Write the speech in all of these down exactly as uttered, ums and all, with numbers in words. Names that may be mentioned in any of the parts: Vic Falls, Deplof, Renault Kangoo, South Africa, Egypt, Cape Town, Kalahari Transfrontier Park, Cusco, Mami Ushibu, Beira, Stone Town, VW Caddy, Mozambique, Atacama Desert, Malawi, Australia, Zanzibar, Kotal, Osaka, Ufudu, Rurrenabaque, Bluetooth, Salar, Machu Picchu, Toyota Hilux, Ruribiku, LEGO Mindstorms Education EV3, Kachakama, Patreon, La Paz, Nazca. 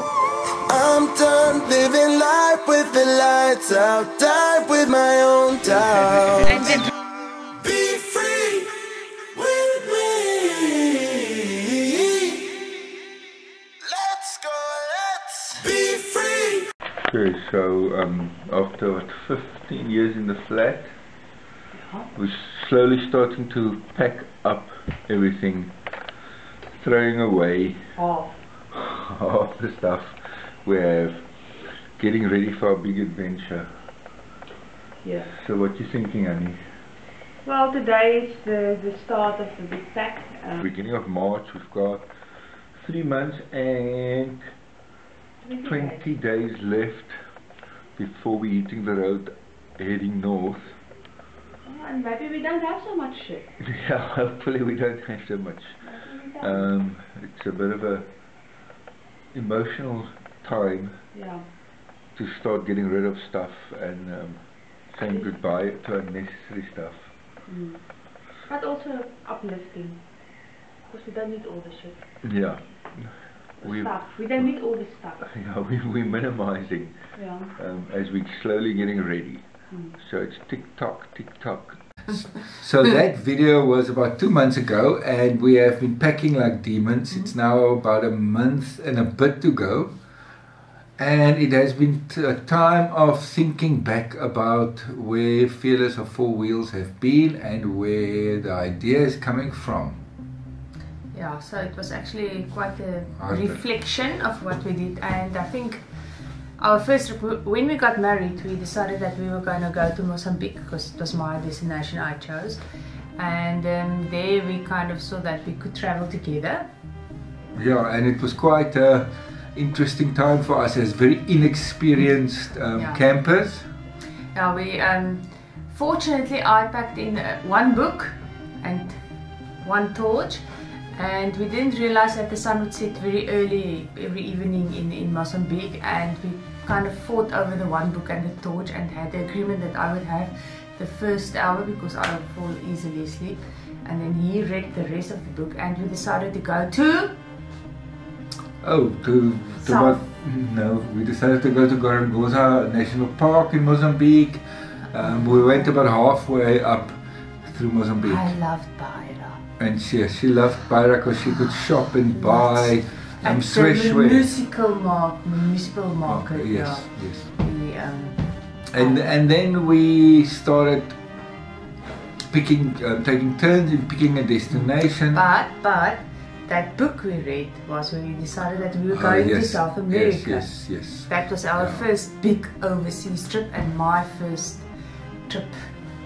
I'm done living life with the lights out, die with my own doubts. Be free with me. Let's go, let's be free. Okay, so um, after what, fifteen years in the flat, we're slowly starting to pack up everything, throwing away oh. half the stuff we have, getting ready for our big adventure. Yeah. So what are you thinking, honey? Well, today is the, the start of the big pack. Um, Beginning of March, we've got three months and twenty days left before we're hitting the road heading north. Oh, and maybe we don't have so much shit. Yeah, hopefully we don't have so much. Um, it's a bit of a emotional time yeah. to start getting rid of stuff and um, saying goodbye to unnecessary stuff. Mm. But also uplifting, because we don't need all the shit. Yeah. We stuff. We don't need all this stuff. Yeah, we, we're minimizing yeah. um, as we're slowly getting ready. Mm. So it's tick tock, tick tock. So that video was about two months ago, and we have been packing like demons. Mm-hmm. It's now about a month and a bit to go. And it has been t a time of thinking back about where Fearless of Four Wheels have been and where the idea is coming from. Yeah, so it was actually quite a reflection of what we did, and I think our first, when we got married, we decided that we were going to go to Mozambique because it was my destination I chose, and um, there we kind of saw that we could travel together. Yeah, and it was quite a Uh, interesting time for us as very inexperienced um, yeah. campers. Yeah, we um, fortunately I packed in uh, one book and one torch, and we didn't realize that the sun would set very early every evening in, in Mozambique, and we kind of fought over the one book and the torch and had the agreement that I would have the first hour because I would fall easily asleep, and then he read the rest of the book, and we decided to go to Oh, to, to what? No, we decided to go to Gorongosa National Park in Mozambique. Um, we went about halfway up through Mozambique. I loved Beira. And she, she loved Beira because she could shop and buy um, and sweshwe. Municipal mark, municipal market. Okay, yes, yeah. yes. The, um, and and then we started picking, uh, taking turns in picking a destination. But but. That book we read was when we decided that we were going uh, yes, to South America. Yes, yes, yes. That was our yeah. first big overseas trip, and my first trip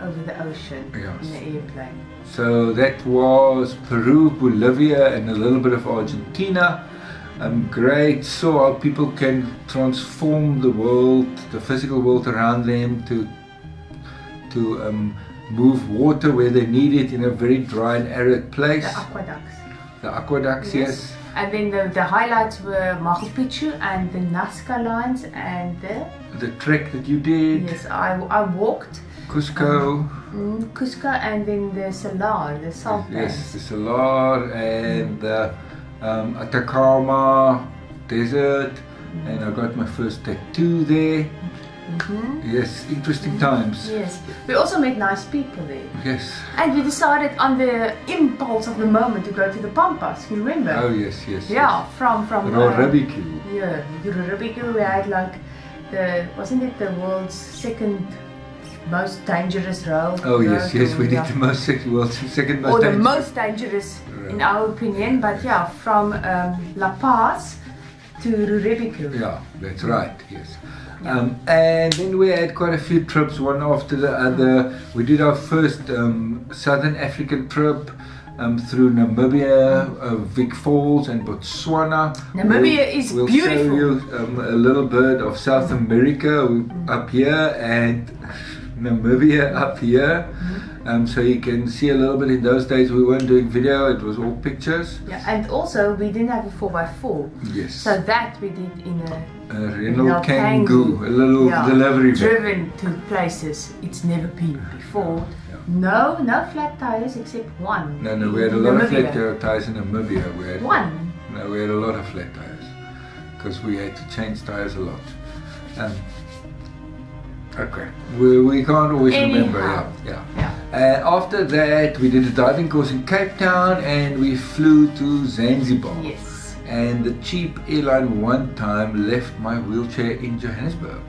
over the ocean yes. in the airplane. So that was Peru, Bolivia, and a little bit of Argentina. Um, great. So how people can transform the world, the physical world around them, to to um, move water where they need it in a very dry and arid place. The aqueducts. The aqueducts, yes. yes. And then the, the highlights were Machu Picchu and the Nazca lines and the... The trek that you did. Yes, I, I walked. Cusco. Um, Cusco and then the Salar, the salt Yes, yes the Salar and the um, Atacama Desert. Mm-hmm. And I got my first tattoo there. Mm-hmm. Yes, interesting mm-hmm. times. Yes, we also met nice people there. Yes. And we decided on the impulse of the moment to go to the Pampas, you remember? Oh yes, yes. Yeah, yes. from... from Rurrenabaque. Uh, yeah, Rurrenabaque, we had like the... wasn't it the world's second most dangerous road? Oh road yes, yes, we did the most world's second most or dangerous. Or the most dangerous, road. in our opinion, but yeah, from um, La Paz to Ruribiku. Yeah, that's right, yes. Um, and then we had quite a few trips, one after the other. We did our first um, Southern African trip um, through Namibia, uh, Vic Falls and Botswana. Namibia we'll, is we'll beautiful. We'll show you um, a little bit of South America up here and Namibia up here. Um, so you can see a little bit. In those days we weren't doing video, it was all pictures. Yeah, and also we didn't have a four by four. Yes. So that we did in a... A Renault Kangoo, a little yeah. delivery van. Driven to places it's never been before. Yeah. No, no flat tires except one. No, no, we had a lot Namibia. of flat tires in Namibia. We had, one? No, we had a lot of flat tires. because we had to change tires a lot. Um, okay, we, we can't always Anyhow. remember. Yeah, yeah. yeah. Uh, after that, we did a diving course in Cape Town and we flew to Zanzibar. Yes. And the cheap airline one time left my wheelchair in Johannesburg.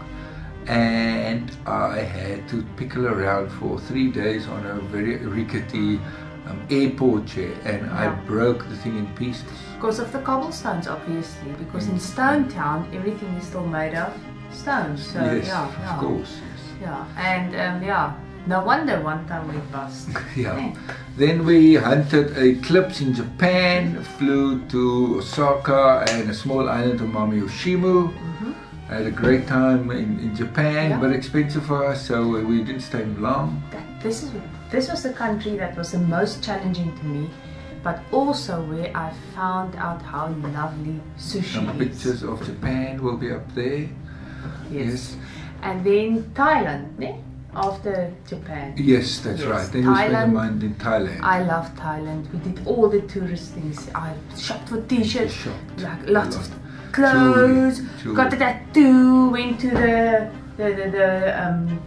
And I had to pickle around for three days on a very rickety um, airport chair, and yeah. I broke the thing in pieces. Because of the cobblestones, obviously, because mm. in Stone Town everything is still made of stones. So, yes, yeah, of yeah. course. Yes. Yeah, and um, yeah, no wonder one time we bust. yeah. yeah. Then we hunted eclipse in Japan, flew to Osaka and a small island of Mami Ushibu. Mm-hmm. I had a great time in, in Japan, yeah. but expensive for us, so we didn't stay long. That, this, is, this was the country that was the most challenging to me, but also where I found out how lovely sushi Some is. Some pictures of Japan will be up there. Yes. yes. And then Thailand, eh? After Japan. Yes, that's yes. right. Then Thailand, we spent a month in Thailand. I love Thailand. We did all the tourist things. I shopped for t-shirts, like lots of clothes, Jewelry. got a tattoo, went to the the, the, the um,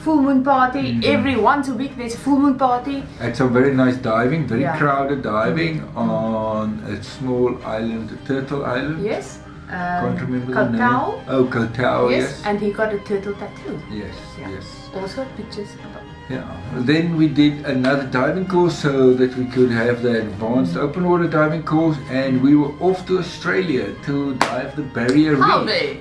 full moon party. Mm-hmm. Every once a week there's a full moon party. It's a very nice diving, very yeah. crowded diving mm-hmm. on a small island, a turtle island. Yes. Um, Can't remember Kotal. the name. Oh, Kotal, yes. yes. And he got a turtle tattoo. Yes, yeah. yes. Also pictures about Yeah. Then we did another diving course so that we could have the advanced open water diving course, and we were off to Australia to dive the barrier reef.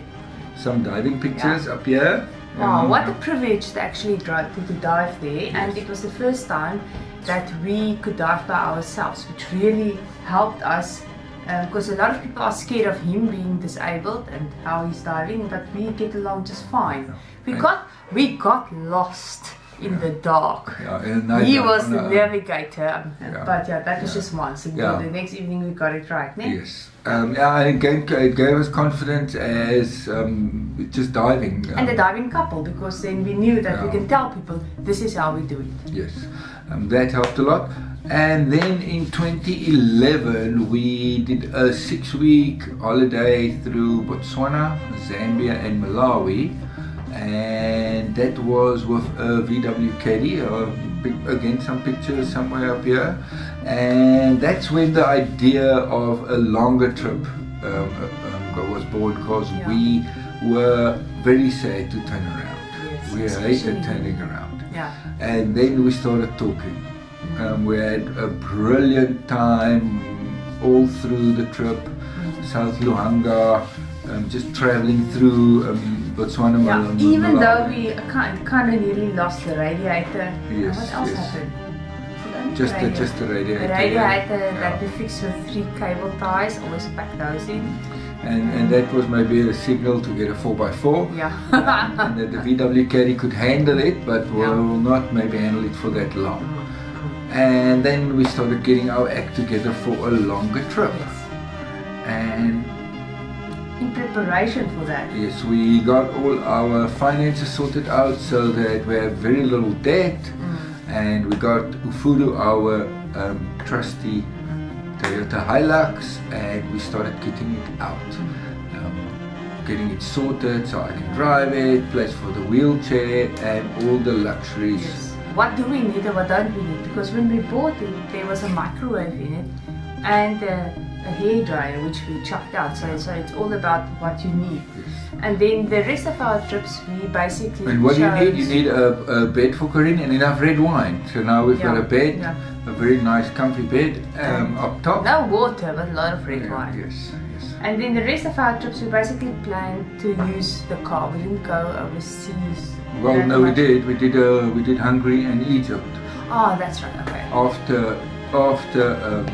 Some diving pictures yeah. up here. Oh, um, what a privilege to actually drive, to, to dive there, yes. and it was the first time that we could dive by ourselves, which really helped us. Because uh, a lot of people are scared of him being disabled and how he's diving, but we get along just fine. Yeah. We and got we got lost. in yeah. the dark. Yeah, in the he was the navigator, yeah. but yeah, that was yeah. just once. And yeah. the next evening we got it right. Ne? Yes. Um, yeah, and it gave, it gave us confidence as um, just diving. Um, and the diving couple, because then we knew that yeah. we can tell people this is how we do it. Yes, um, that helped a lot. And then in twenty eleven we did a six week holiday through Botswana, Zambia and Malawi. And that was with a V W caddy, or again some pictures somewhere up here, and that's when the idea of a longer trip um, um, was born, because yeah. we were very sad to turn around. Yes, we hated turning around. Yeah. And then we started talking. Mm-hmm. um, we had a brilliant time all through the trip, mm-hmm. South Luanga, um, just traveling through um, Botswana, yeah, Malawi. Even though we kind, kind of nearly lost the radiator. Yes, what else yes. happened? Just the, just the radiator. The radiator yeah. that we fixed with three cable ties, always pack those in. And, and that was maybe a signal to get a four by four. Yeah. um, and that the V W caddy could handle it, but yeah. will not maybe handle it for that long. Mm-hmm. And then we started getting our act together for a longer trip. Yes. And in preparation for that. Yes, we got all our finances sorted out so that we have very little debt, mm. and we got Ufudu, our um, trusty Toyota Hilux, and we started getting it out, mm. um, getting it sorted so I can drive it, place for the wheelchair and all the luxuries. Yes. What do we need and what don't we need? Because when we bought it, there was a microwave in it and uh, a hairdryer, which we chucked out, so, so it's all about what you need. Yes. And then the rest of our trips we basically And what do you need? You need a, a bed for Corinne and enough red wine. So now we've yeah. got a bed, yeah. a very nice comfy bed um, up top. No water, but a lot of red yeah, wine. Yes, yes. And then the rest of our trips we basically planned to use the car. We didn't go overseas. Well, no much. we did. We did uh, we did Hungary and Egypt. Oh, that's right, okay. After, after um,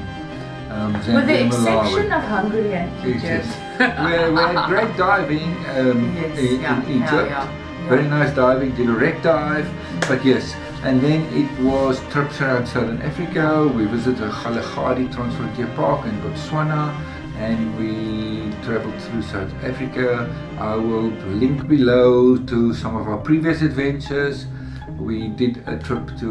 Um, With the exception of Hungary and Egypt. We had great diving um, yes, in, yeah, in Egypt, yeah, yeah. very nice diving, did a wreck dive, but yes. And then it was trips around Southern Africa. We visited Kalahari Transfrontier Park in Botswana, and we travelled through South Africa. I will link below to some of our previous adventures. We did a trip to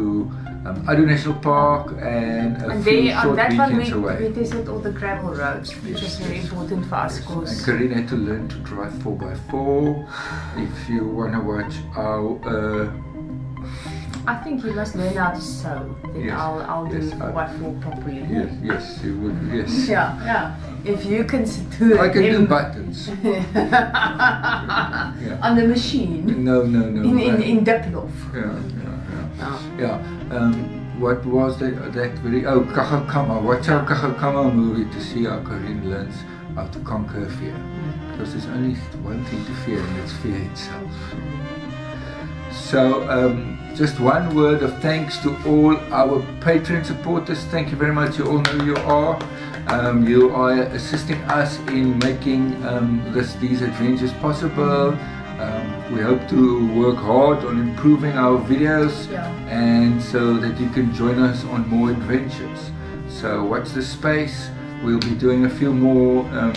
um, Adu National Park and a and few they, short on that weekends one we, away. We tested all the gravel roads, yes, which is very yes, important for us. Yes. Course. And Karina had to learn to drive four by four. If you want to watch our... Uh, I think you must learn how to sew. Then yes, I'll, I'll yes, do four by four properly. Yes, yes, you would, yes. Yeah, yeah. If you can do it. I can do buttons. Yeah. On the machine? No, no, no. In, in, in Deplof. Yeah, yeah, yeah. yeah. yeah. Um, what was that, that very... Oh, Kachakama. Watch our Kachakama movie to see how Corinne learns how to conquer fear. Because there's only one thing to fear, and that's fear itself. So, um, just one word of thanks to all our Patreon supporters. Thank you very much. You all know who you are. Um, you are assisting us in making um, this, these adventures possible. Um, we hope to work hard on improving our videos, yeah. and so that you can join us on more adventures. So watch this space. We'll be doing a few more um,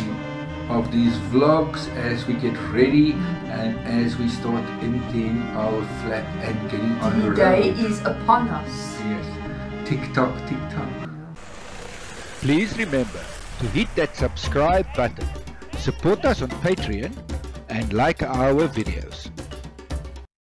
of these vlogs as we get ready and as we start emptying our flat and getting on the road. The day is upon us. Yes. Tick tock, tick tock. Please remember to hit that subscribe button, support us on Patreon and like our videos.